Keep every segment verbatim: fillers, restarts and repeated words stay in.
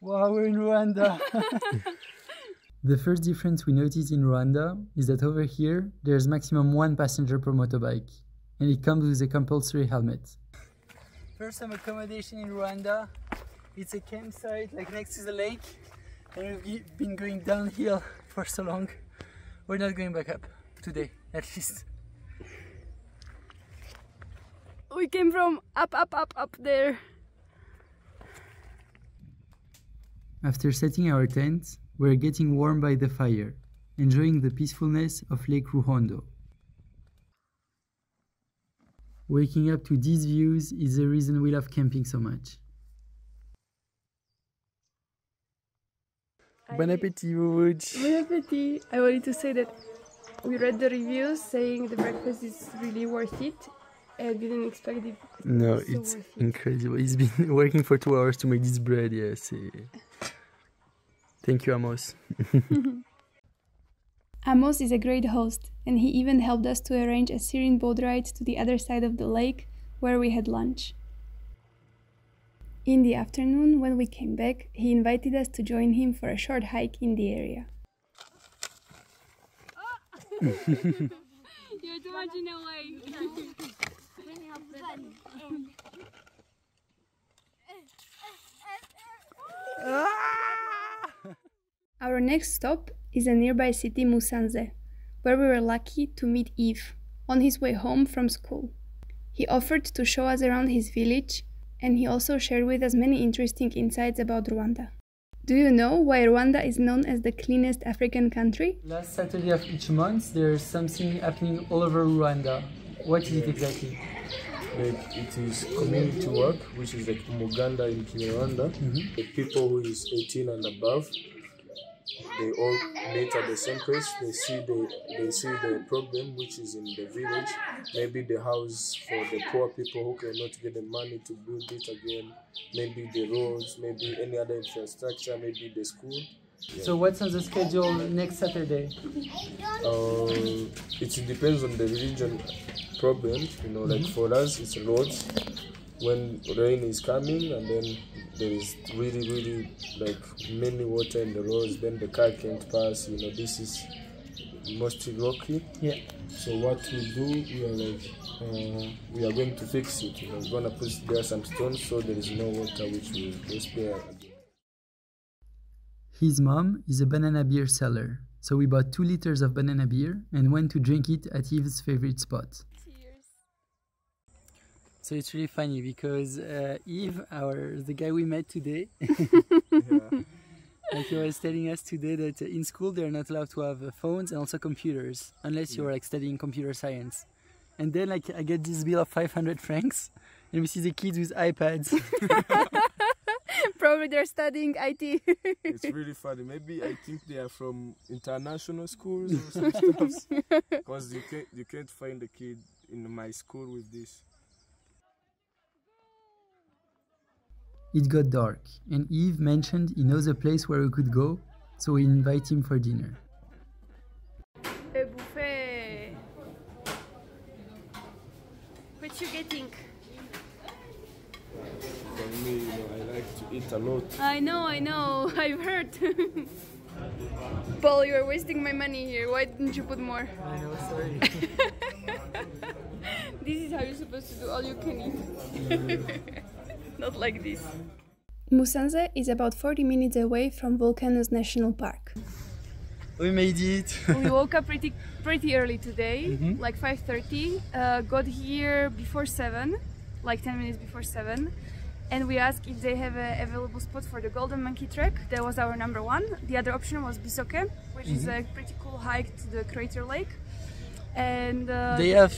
Wow, we're in Rwanda. The first difference we notice in Rwanda is that over here, there's maximum one passenger per motorbike, and it comes with a compulsory helmet. First, some accommodation in Rwanda. It's a campsite like next to the lake, and we've been going downhill for so long. We're not going back up today, at least. We came from up, up, up, up there. After setting our tent, we're getting warm by the fire, enjoying the peacefulness of Lake Ruhondo. Waking up to these views is the reason we love camping so much. I Bon appétit, Wuj! Bon appétit! I wanted to say that we read the reviews saying the breakfast is really worth it. I didn't expect it. No, it it's so incredible. It. It's been working for two hours to make this bread, yes. Thank you, Amos. Amos is a great host, and he even helped us to arrange a Syrian boat ride to the other side of the lake, where we had lunch. In the afternoon, when we came back, he invited us to join him for a short hike in the area. Oh. You're too much in a way. Our next stop is a nearby city, Musanze, where we were lucky to meet Yves on his way home from school. He offered to show us around his village, and he also shared with us many interesting insights about Rwanda. Do you know why Rwanda is known as the cleanest African country? Last Saturday of each month, there's something happening all over Rwanda. What is it exactly? It is community work, which is like Umuganda in Kinyarwanda. Mm-hmm. The people who is eighteen and above, they all meet at the same place. They see the they see the problem which is in the village. Maybe the house for the poor people who cannot get the money to build it again. Maybe the roads, maybe any other infrastructure, maybe the school. Yeah. So what's on the schedule next Saturday? Um, it depends on the religion problem, you know, like for us it's roads. When rain is coming and then there is really, really like many water in the roads, then the car can't pass, you know, this is mostly rocky. Yeah. So what we do, we are like, uh, we are going to fix it, you know, we're going to put there some stones so there is no water which will disappear again. His mom is a banana beer seller, so we bought two liters of banana beer and went to drink it at Yves' favorite spot. Cheers. So it's really funny because uh, Yves, our the guy we met today, yeah. Like he was telling us today that in school they're not allowed to have phones and also computers unless yeah. You're like studying computer science. And then like I get this bill of five hundred francs, and we see the kids with iPads. Probably they're studying I T. It's really funny. Maybe I think they are from international schools or some stuff. Because you can't, you can't find a kid in my school with this. It got dark, and Yves mentioned he knows a place where we could go, so we invite him for dinner. A buffet. What you getting? For me, you know, I like to eat a lot. I know, I know, I've heard. Paul, you're wasting my money here. Why didn't you put more? I know, sorry. This is how you're supposed to do all you can eat. Not like this. Musanze is about forty minutes away from Volcanoes National Park. We made it. We woke up pretty, pretty early today, mm-hmm. like five thirty. Uh, got here before seven. Like ten minutes before seven, and we asked if they have an available spot for the Golden Monkey Trek. That was our number one. The other option was Bisoke, which mm-hmm. is a pretty cool hike to the crater lake. And uh, they have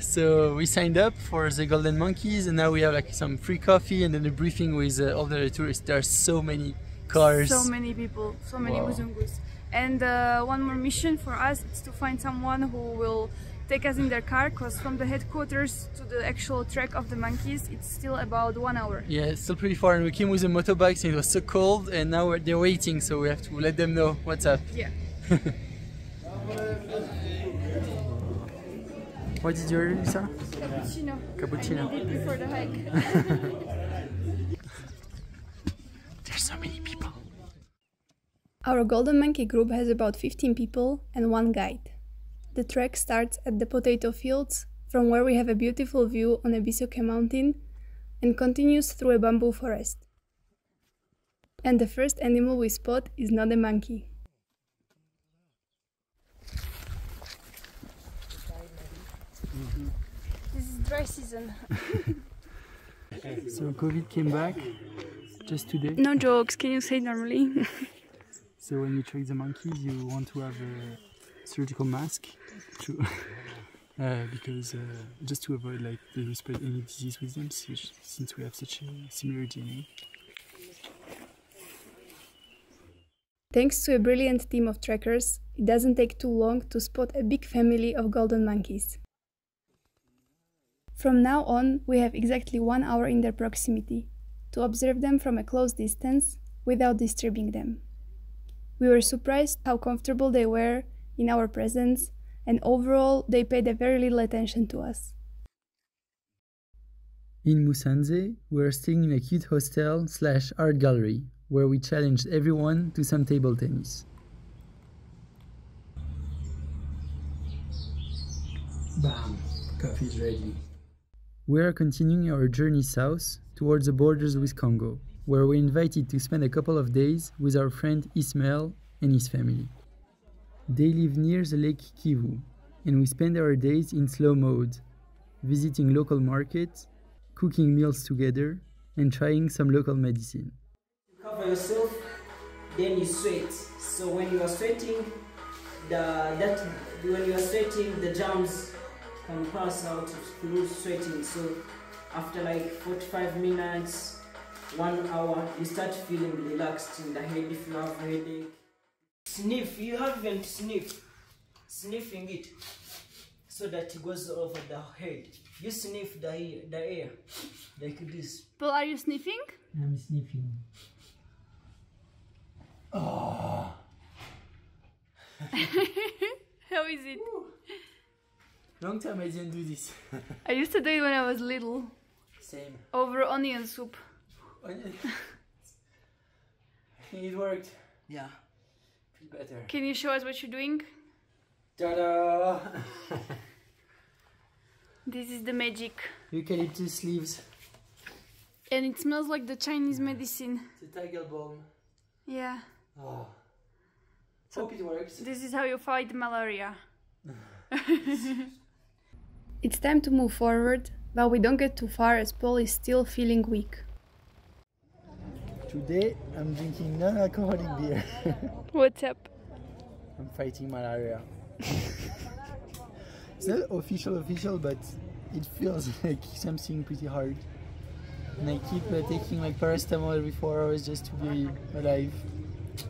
so we signed up for the Golden Monkeys, and now we have like some free coffee and then a briefing with uh, all the tourists. There are so many cars, so many people, so many wow. Uzungus. And uh, one more mission for us is to find someone who will take us in their car, because from the headquarters to the actual trek of the monkeys, it's still about one hour. Yeah, it's still pretty far, and we came with the motorbikes and it was so cold, and now we're, they're waiting, so we have to let them know what's up. Yeah. What did you order, Lisa? Cappuccino. Cappuccino. I made it before the hike. There's so many people. Our Golden Monkey group has about fifteen people and one guide. The trek starts at the potato fields, from where we have a beautiful view on a Bisoke mountain, and continues through a bamboo forest. And the first animal we spot is not a monkey. Mm-hmm. This is dry season. So COVID came back just today. No jokes, can you say normally? So when you track the monkeys, you want to have a surgical mask to uh, because uh, just to avoid like they spread any disease with them, since we have such a similar D N A. Thanks to a brilliant team of trekkers, it doesn't take too long to spot a big family of golden monkeys. From now on, we have exactly one hour in their proximity, to observe them from a close distance, without disturbing them. We were surprised how comfortable they were in our presence, and overall they paid a very little attention to us. In Musanze, we are staying in a cute hostel slash art gallery, where we challenged everyone to some table tennis. Bam! Coffee's ready. We are continuing our journey south, towards the borders with Congo, where we are invited to spend a couple of days with our friend Ismail and his family. They live near the Lake Kivu, and we spend our days in slow mode, visiting local markets, cooking meals together, and trying some local medicine. You cover yourself, then you sweat. So when you are sweating, the, that, when you are sweating, the germs can pass out through sweating. So after like forty-five minutes, one hour, you start feeling relaxed in the head if you have a headache. Sniff, you haven't sniffed. Sniffing it so that it goes over the head. You sniff the air, the air like this. Paul, are you sniffing? I'm sniffing. Oh. How is it? Ooh. Long time I didn't do this. I used to do it when I was little. Same. Over onion soup. Onion. I think it worked. Yeah. Feel better. Can you show us what you're doing? Ta-da! This is the magic. Eucalyptus leaves. And it smells like the Chinese medicine. It's a tiger balm. Yeah. Oh. So hope it works. This is how you fight malaria. It's time to move forward, but we don't get too far as Paul is still feeling weak. Today I'm drinking non-alcoholic beer. What's up? I'm fighting malaria. It's not official official, but it feels like something pretty hard. And I keep uh, taking like paracetamol every four hours just to be alive.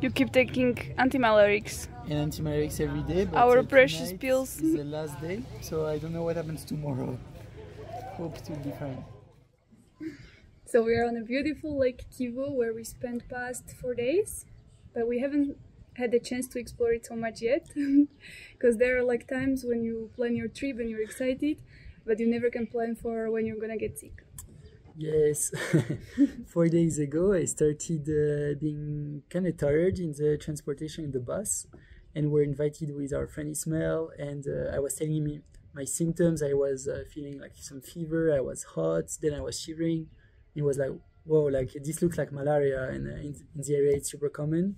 You keep taking antimalarics. And antimalarics every day. But our precious pills. It's the last day, so I don't know what happens tomorrow. Hope it will be fine. So we are on a beautiful Lake Kivu where we spent past four days, but we haven't had the chance to explore it so much yet, because there are like times when you plan your trip and you're excited, but you never can plan for when you're gonna get sick. Yes, four days ago I started uh, being kind of tired in the transportation in the bus, and we're invited with our friend Ismail, and uh, I was telling him my symptoms. I was uh, feeling like some fever, I was hot, then I was shivering. He was like, whoa, like this looks like malaria, and uh, in, in the area it's super common.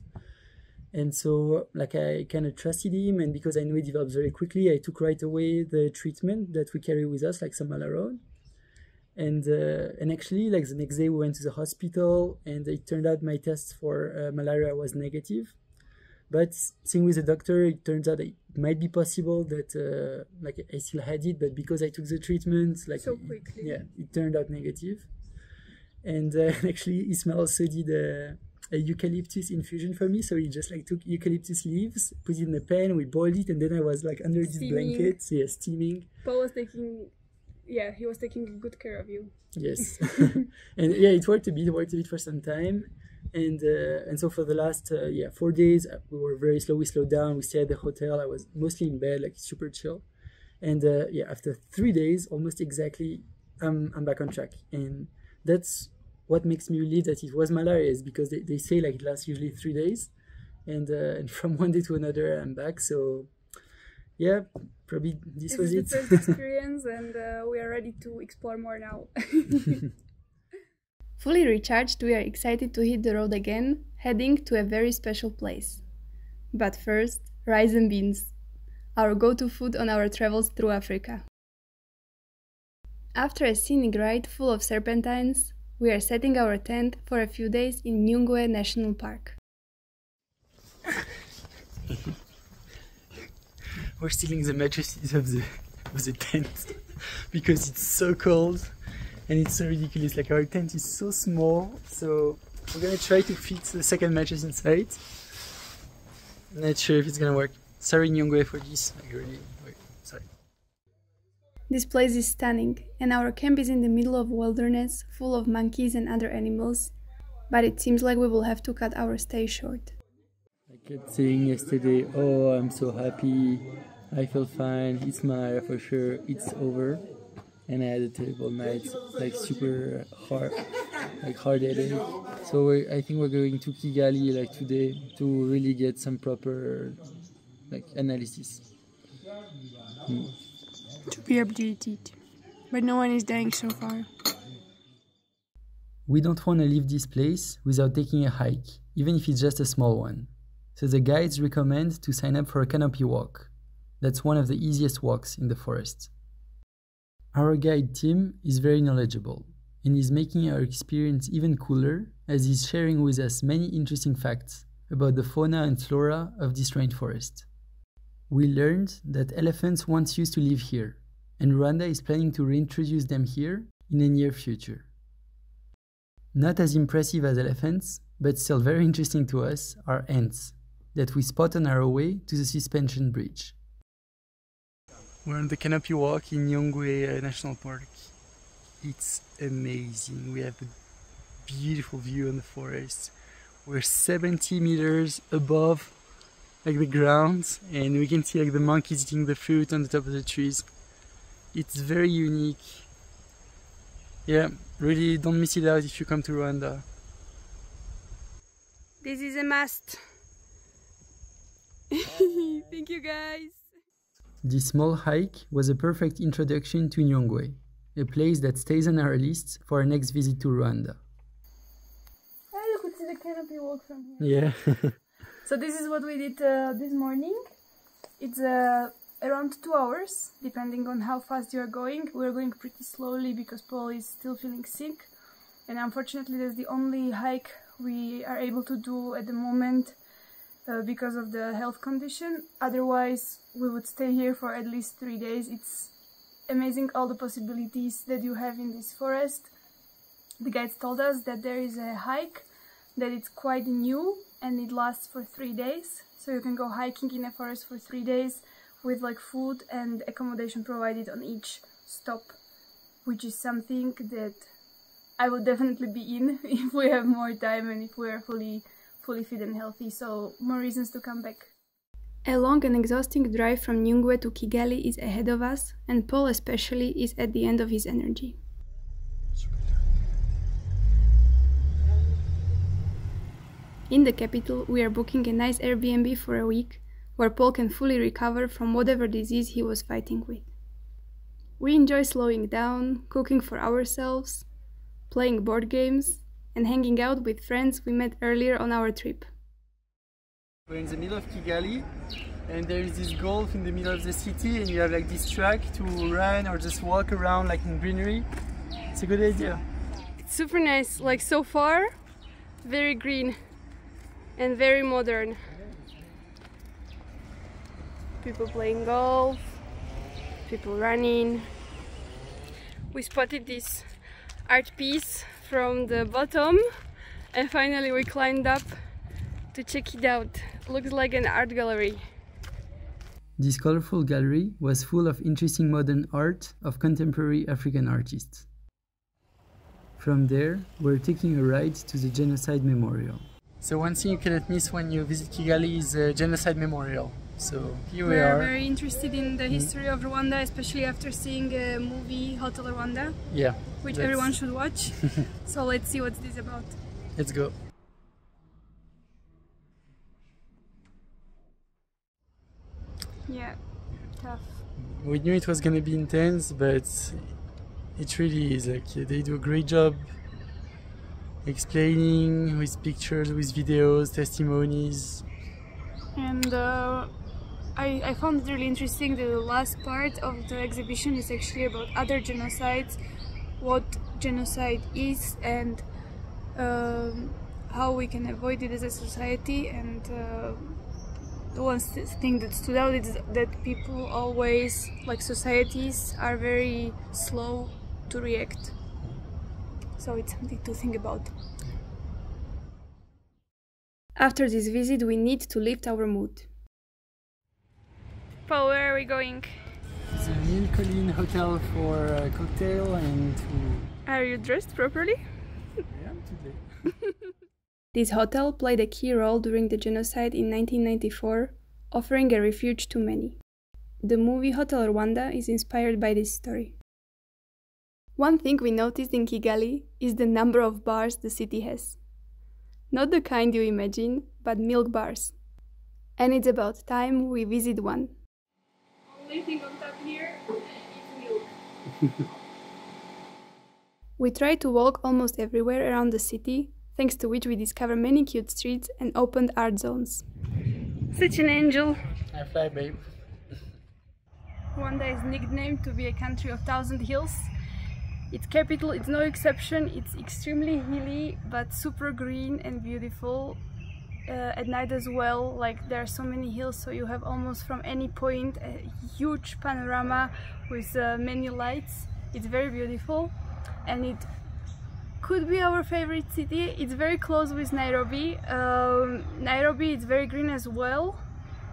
And so like I kind of trusted him, and because I knew it develops very quickly, I took right away the treatment that we carry with us, like some Malarone. And uh, and actually, like the next day, we went to the hospital, and it turned out my test for uh, malaria was negative. But seeing with the doctor, it turns out it might be possible that uh, like I still had it, but because I took the treatment, like so quickly, it, yeah, it turned out negative. And uh, actually, Ismail also did a, a eucalyptus infusion for me. So he just like took eucalyptus leaves, put it in a pan, we boiled it, and then I was like under steaming. This blanket, so yeah, steaming. Paul was taking. Yeah, he was taking good care of you. Yes. And yeah, it worked a bit, worked a bit for some time. And uh, and so for the last uh, yeah four days, we were very slow. We slowed down. We stayed at the hotel. I was mostly in bed, like super chill. And uh, yeah, after three days, almost exactly, I'm, I'm back on track. And that's what makes me believe that it was malaria, is because they, they say like it lasts usually three days. and, uh, and from one day to another I'm back. So yeah, probably this, this was is the it. First experience, and uh, we are ready to explore more now. Fully recharged, we are excited to hit the road again, heading to a very special place. But first, rice and beans, our go-to food on our travels through Africa. After a scenic ride full of serpentines, we are setting our tent for a few days in Nyungwe National Park. We're stealing the mattresses of the, of the tent because it's so cold and it's so ridiculous. Like, our tent is so small, so we're gonna try to fit the second mattress inside. Not sure if it's gonna work. Sorry, Nyungwe, for this. I really, wait, sorry. This place is stunning, and our camp is in the middle of wilderness, full of monkeys and other animals, but it seems like we will have to cut our stay short. I kept saying yesterday, oh, I'm so happy, I feel fine, it's my, for sure, it's over. And I had a terrible night, like super hard, like hard headache. So we're, I think we're going to Kigali like today to really get some proper like analysis. Mm. To be updated, but no one is dying so far. We don't want to leave this place without taking a hike, even if it's just a small one. So the guides recommend to sign up for a canopy walk. That's one of the easiest walks in the forest. Our guide Tim is very knowledgeable and is making our experience even cooler as he's sharing with us many interesting facts about the fauna and flora of this rainforest. We learned that elephants once used to live here, and Rwanda is planning to reintroduce them here in the near future. Not as impressive as elephants, but still very interesting to us, are ants that we spot on our way to the suspension bridge. We're on the Canopy Walk in Nyungwe National Park. It's amazing. We have a beautiful view on the forest. We're seventy meters above like the ground, and we can see like the monkeys eating the fruit on the top of the trees. It's very unique. Yeah, really don't miss it out if you come to Rwanda. This is a must. Thank you guys. This small hike was a perfect introduction to Nyungwe, a place that stays on our list for our next visit to Rwanda. Oh, you could see the canopy walk from here. Yeah. So this is what we did uh, this morning. It's uh, around two hours, depending on how fast you are going. We're going pretty slowly because Paul is still feeling sick. And unfortunately, that's the only hike we are able to do at the moment uh, because of the health condition. Otherwise, we would stay here for at least three days. It's amazing all the possibilities that you have in this forest. The guides told us that there is a hike, that it's quite new and it lasts for three days. So you can go hiking in a forest for three days with like food and accommodation provided on each stop, which is something that I would definitely be in if we have more time and if we're fully, fully fit and healthy. So more reasons to come back. A long and exhausting drive from Nyungwe to Kigali is ahead of us, and Paul especially is at the end of his energy. In the capital, we are booking a nice Airbnb for a week, where Paul can fully recover from whatever disease he was fighting with. We enjoy slowing down, cooking for ourselves, playing board games, and hanging out with friends we met earlier on our trip. We're in the middle of Kigali, and there is this golf in the middle of the city, and you have like this track to run or just walk around like in greenery. It's a good idea. It's super nice, like so far, very green. And very modern. People playing golf, people running. We spotted this art piece from the bottom, and finally we climbed up to check it out. Looks like an art gallery. This colorful gallery was full of interesting modern art of contemporary African artists. From there, we're taking a ride to the Genocide Memorial. So one thing you cannot miss when you visit Kigali is the Genocide Memorial. So here we, we are. We are very interested in the history of Rwanda, especially after seeing a movie, Hotel Rwanda. Yeah. Which that's... everyone should watch. So let's see what's this about. Let's go. Yeah, tough. We knew it was going to be intense, but it really is. Like, they do a great job explaining with pictures, with videos, testimonies. And uh, I, I found it really interesting that the last part of the exhibition is actually about other genocides, what genocide is, and um, how we can avoid it as a society. And uh, the one thing that stood out is that people always, like societies, are very slow to react. So it's something to think about. After this visit, we need to lift our mood. Paul, where are we going? It's a Mille Collines hotel for a cocktail and to... Are you dressed properly? I am today. This hotel played a key role during the genocide in nineteen ninety-four, offering a refuge to many. The movie Hotel Rwanda is inspired by this story. One thing we noticed in Kigali is the number of bars the city has. Not the kind you imagine, but milk bars. And it's about time we visit one. Only thing on top here is milk. We try to walk almost everywhere around the city, thanks to which we discover many cute streets and opened art zones. Such an angel! I fly, babe. Rwanda is nicknamed to be a country of thousand hills. Its capital is no exception. It's extremely hilly, but super green and beautiful. Uh, at night as well, like there are so many hills, so you have almost from any point a huge panorama with uh, many lights. It's very beautiful, and it could be our favorite city. It's very close with Nairobi. Um, Nairobi is very green as well,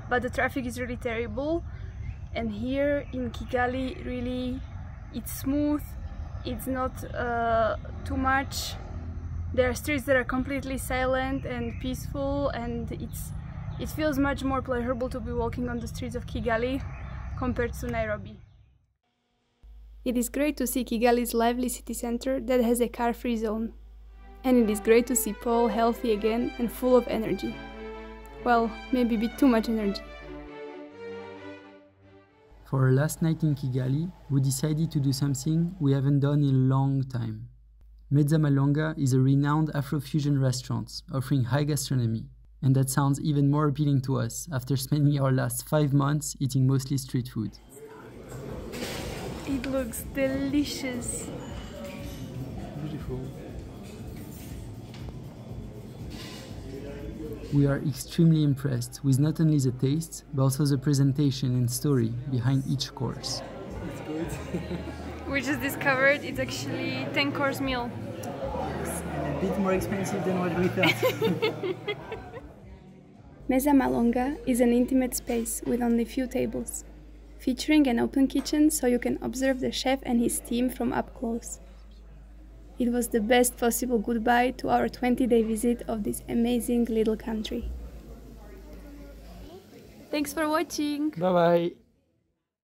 but the traffic is really terrible. And here in Kigali, really, it's smooth. It's not uh, too much. There are streets that are completely silent and peaceful, and it's it feels much more pleasurable to be walking on the streets of Kigali compared to Nairobi. It is great to see Kigali's lively city center that has a car-free zone. And it is great to see Paul healthy again and full of energy. Well, maybe a bit too much energy. For our last night in Kigali, we decided to do something we haven't done in a long time. Meza Malonga is a renowned Afrofusion restaurant offering high gastronomy. And that sounds even more appealing to us after spending our last five months eating mostly street food. It looks delicious. Beautiful. We are extremely impressed with not only the taste, but also the presentation and story behind each course. It's good. We just discovered it's actually a ten course meal. It's a bit more expensive than what we thought. Meza Malonga is an intimate space with only few tables, featuring an open kitchen so you can observe the chef and his team from up close. It was the best possible goodbye to our twenty day visit of this amazing little country. Thanks for watching! Bye bye!